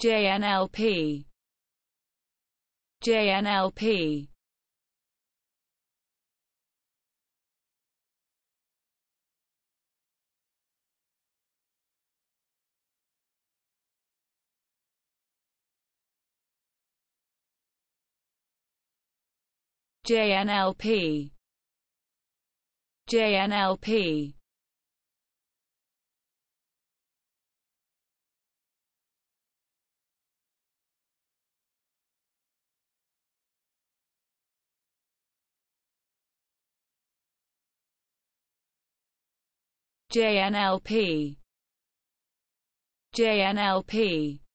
.jnlp .jnlp .jnlp .jnlp .jnlp .jnlp